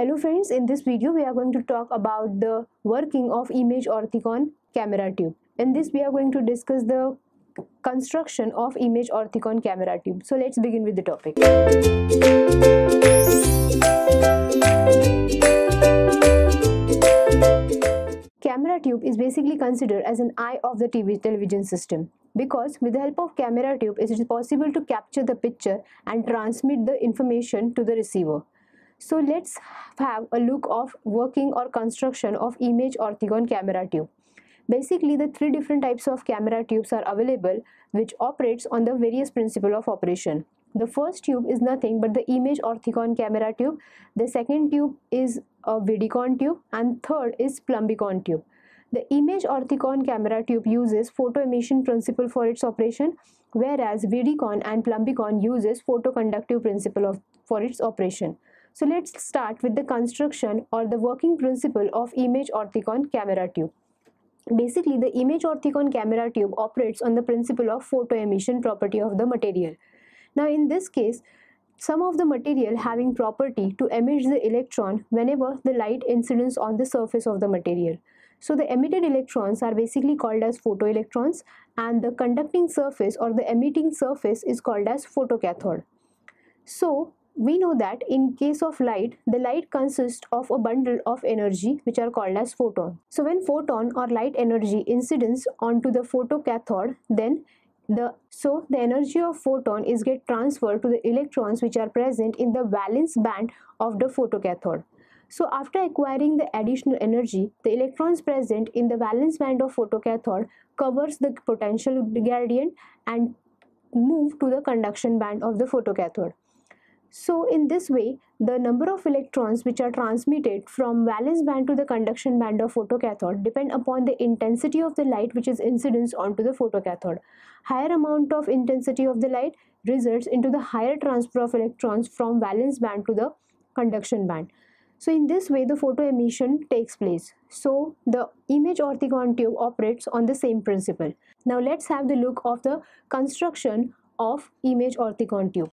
Hello friends, in this video we are going to talk about the working of Image Orthicon camera tube. In this we are going to discuss the construction of Image Orthicon camera tube. So let's begin with the topic. Camera tube is basically considered as an eye of the television system, because with the help of camera tube it is possible to capture the picture and transmit the information to the receiver. So let's have a look of working or construction of Image Orthicon camera tube. Basically the three different types of camera tubes are available, which operates on the various principle of operation. The first tube is nothing but the Image Orthicon camera tube. The second tube is a Vidicon tube and third is Plumbicon tube. The Image Orthicon camera tube uses photo emission principle for its operation, whereas Vidicon and Plumbicon uses photoconductive principle for its operation. So let's start with the construction or the working principle of Image Orthicon camera tube. Basically the Image Orthicon camera tube operates on the principle of photo emission property of the material. Now in this case, some of the material having property to emit the electron whenever the light incidence on the surface of the material. So the emitted electrons are basically called as photoelectrons, and the conducting surface or the emitting surface is called as photocathode. So we know that in case of light, the light consists of a bundle of energy which are called as photon. So when photon or light energy incidence onto the photocathode, then the energy of photon is get transferred to the electrons which are present in the valence band of the photocathode. So after acquiring the additional energy, the electrons present in the valence band of photocathode covers the potential gradient and move to the conduction band of the photocathode. So in this way, the number of electrons which are transmitted from valence band to the conduction band of photocathode depend upon the intensity of the light which is incidence onto the photocathode. Higher amount of intensity of the light results into the higher transfer of electrons from valence band to the conduction band. So in this way, the photo emission takes place. So the Image Orthicon tube operates on the same principle. Now let's have the look of the construction of Image Orthicon tube.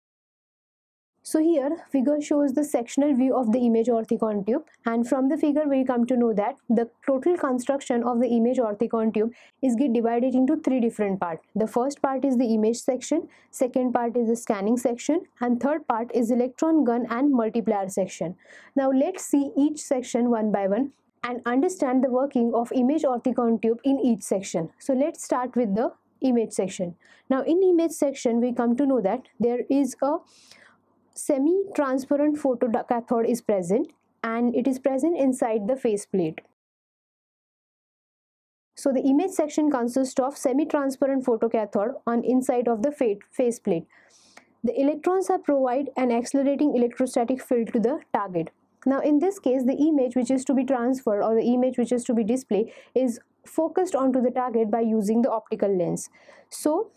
So here figure shows the sectional view of the Image Orthicon tube, and from the figure we come to know that the total construction of the Image Orthicon tube is divided into three different parts. The first part is the image section, second part is the scanning section, and third part is electron gun and multiplier section. Now let's see each section one by one and understand the working of Image Orthicon tube in each section. So let's start with the image section. Now in image section we come to know that there is a semi-transparent photocathode is present, and it is present inside the face plate. So the image section consists of semi-transparent photocathode on inside of the face plate. The electrons have provided an accelerating electrostatic field to the target. Now in this case, the image which is to be transferred or the image which is to be displayed is focused onto the target by using the optical lens. So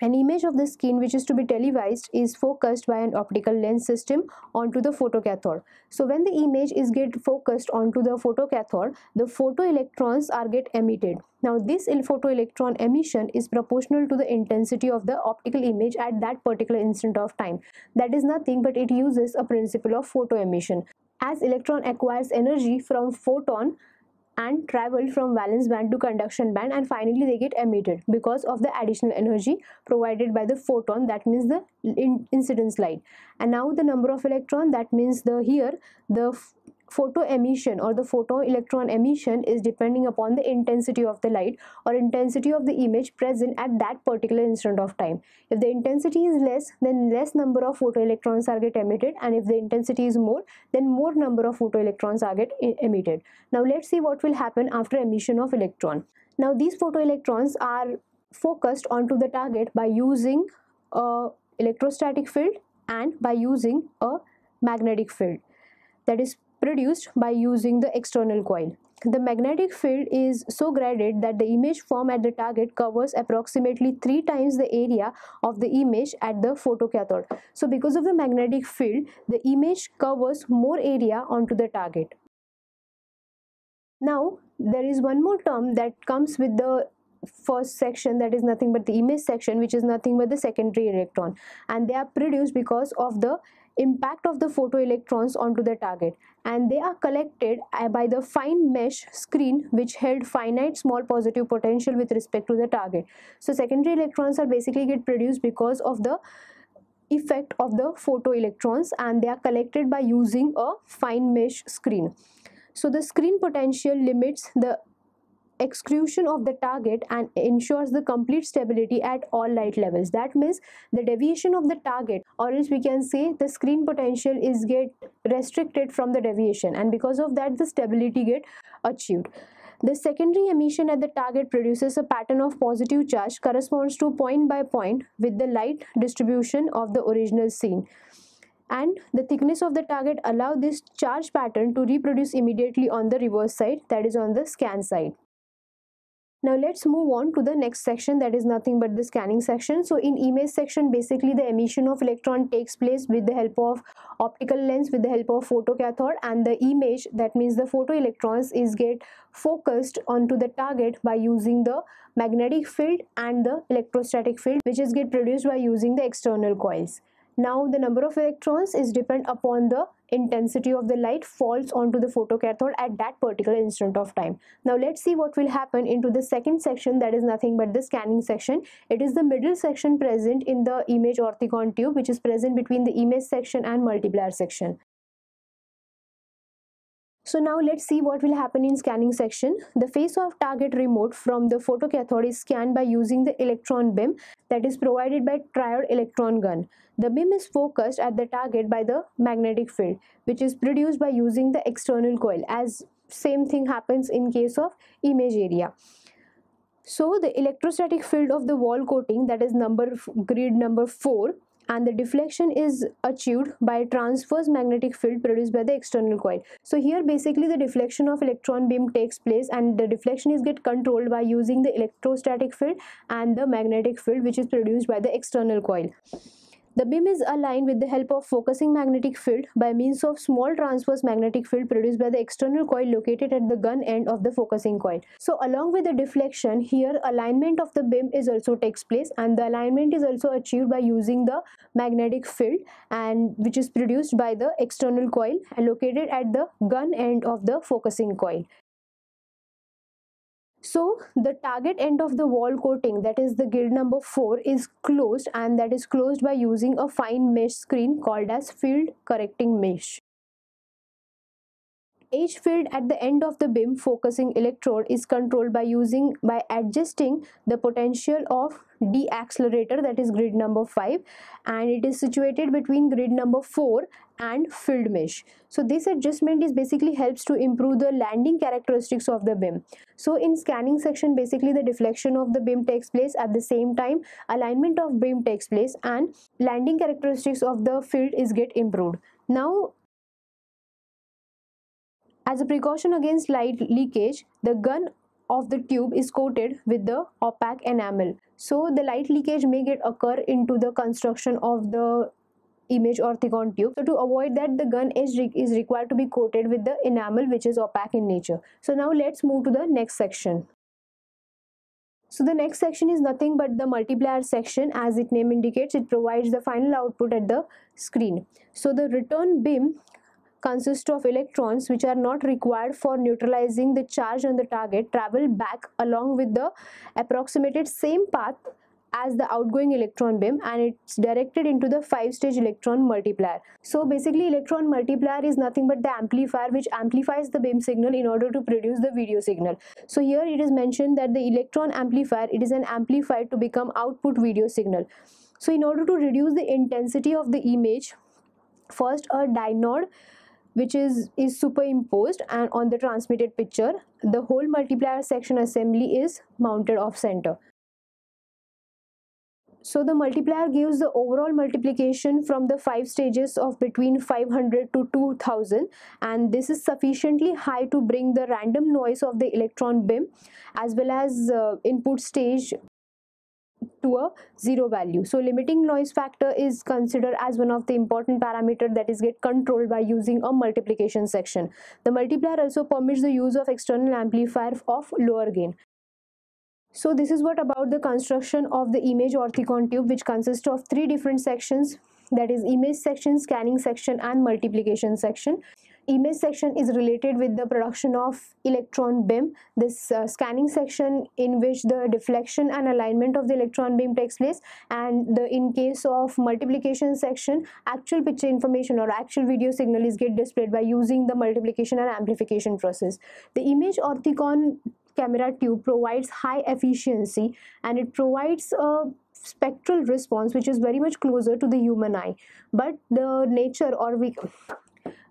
an image of the skin which is to be televised is focused by an optical lens system onto the photocathode. So when the image is focused onto the photocathode, the photoelectrons are emitted. Now this photoelectron emission is proportional to the intensity of the optical image at that particular instant of time. That is nothing but it uses a principle of photo emission. As electron acquires energy from photon and travel from valence band to conduction band, and finally they get emitted because of the additional energy provided by the photon, that means the incidence light. And now the number of electron, that means the photo emission or the photoelectron emission is depending upon the intensity of the light or intensity of the image present at that particular instant of time. If the intensity is less, then less number of photoelectrons are emitted, and if the intensity is more, then more number of photoelectrons are emitted. Now let's see what will happen after emission of electron. Now these photoelectrons are focused onto the target by using an electrostatic field and by using a magnetic field that is produced by using the external coil. The magnetic field is so graded that the image formed at the target covers approximately 3 times the area of the image at the photocathode. So because of the magnetic field, the image covers more area onto the target. Now there is one more term that comes with the first section, that is nothing but the image section, which is nothing but the secondary electron, and they are produced because of the impact of the photoelectrons onto the target, and they are collected by the fine mesh screen which held finite small positive potential with respect to the target. So secondary electrons are basically get produced because of the effect of the photoelectrons, and they are collected by using a fine mesh screen. So the screen potential limits the excretion of the target and ensures the complete stability at all light levels. That means the deviation of the target, or else we can say the screen potential is get restricted from the deviation, and because of that the stability get achieved. The secondary emission at the target produces a pattern of positive charge corresponds to point by point with the light distribution of the original scene, and the thickness of the target allow this charge pattern to reproduce immediately on the reverse side, that is on the scan side. Now let's move on to the next section, that is nothing but the scanning section. So in image section, basically the emission of electron takes place with the help of optical lens, with the help of photocathode, and the image, that means the photoelectrons, is get focused onto the target by using the magnetic field and the electrostatic field, which is get produced by using the external coils. Now the number of electrons is depend upon the intensity of the light falls onto the photocathode at that particular instant of time. Now let's see what will happen into the second section, that is nothing but the scanning section. It is the middle section present in the image orthicon tube, which is present between the image section and multiplier section. So now let's see what will happen in scanning section. The face of target remote from the photocathode is scanned by using the electron beam that is provided by triode electron gun. The beam is focused at the target by the magnetic field, which is produced by using the external coil, as same thing happens in case of image area. So the electrostatic field of the wall coating, that is grid number 4, and the deflection is achieved by transverse magnetic field produced by the external coil. So here basically the deflection of electron beam takes place, and the deflection is get controlled by using the electrostatic field and the magnetic field, which is produced by the external coil. The beam is aligned with the help of focusing magnetic field by means of small transverse magnetic field produced by the external coil located at the gun end of the focusing coil. So along with the deflection, here alignment of the beam is also takes place, and the alignment is also achieved by using the magnetic field, and which is produced by the external coil located at the gun end of the focusing coil. So the target end of the wall coating, that is the grid number 4, is closed, and that is closed by using a fine mesh screen called as field correcting mesh. Each field at the end of the beam focusing electrode is controlled by adjusting the potential of D accelerator, that is grid number 5, and it is situated between grid number 4 and field mesh. So this adjustment is basically helps to improve the landing characteristics of the beam. So in scanning section, basically the deflection of the beam takes place, at the same time alignment of beam takes place, and landing characteristics of the field is get improved. Now as a precaution against light leakage, the gun of the tube is coated with the opaque enamel. So the light leakage may get occur into the construction of the image orthicon tube. So to avoid that, the gun is required to be coated with the enamel, which is opaque in nature. So now let's move to the next section. So the next section is nothing but the multiplier section. As its name indicates, it provides the final output at the screen. So the return beam consists of electrons which are not required for neutralizing the charge on the target travel back along with the approximated same path as the outgoing electron beam, and it's directed into the 5-stage electron multiplier. So basically electron multiplier is nothing but the amplifier which amplifies the beam signal in order to produce the video signal. So here it is mentioned that the electron amplifier, it is an amplifier to become output video signal. So in order to reduce the intensity of the image, first a dynode which is superimposed and on the transmitted picture. The whole multiplier section assembly is mounted off center. So the multiplier gives the overall multiplication from the 5 stages of between 500 to 2000, and this is sufficiently high to bring the random noise of the electron beam as well as input stage to a 0 value. So limiting noise factor is considered as one of the important parameter that is get controlled by using a multiplication section. The multiplier also permits the use of external amplifier of lower gain. So this is what about the construction of the image orthicon tube, which consists of 3 different sections. that is image section, scanning section and multiplication section. Image section is related with the production of electron beam. This scanning section in which the deflection and alignment of the electron beam takes place, and in case of multiplication section, actual picture information or actual video signal is get displayed by using the multiplication and amplification process. The image orthicon camera tube provides high efficiency and it provides a spectral response which is very much closer to the human eye, but the nature or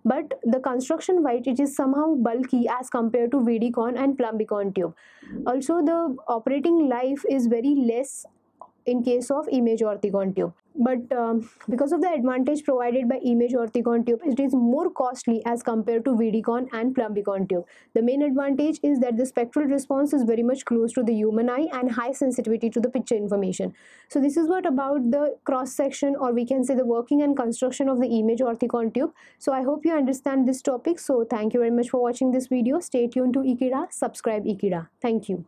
but the construction wise it is somehow bulky as compared to Vidicon and Plumbicon tube. Also the operating life is very less in case of image orthicon tube, but because of the advantage provided by image orthicon tube, it is more costly as compared to Vidicon and Plumbicon tube. The main advantage is that the spectral response is very much close to the human eye and high sensitivity to the picture information. So this is what about the cross section, or we can say the working and construction of the image orthicon tube. So I hope you understand this topic. So thank you very much for watching this video. Stay tuned to Ekeeda. Subscribe Ekeeda. Thank you.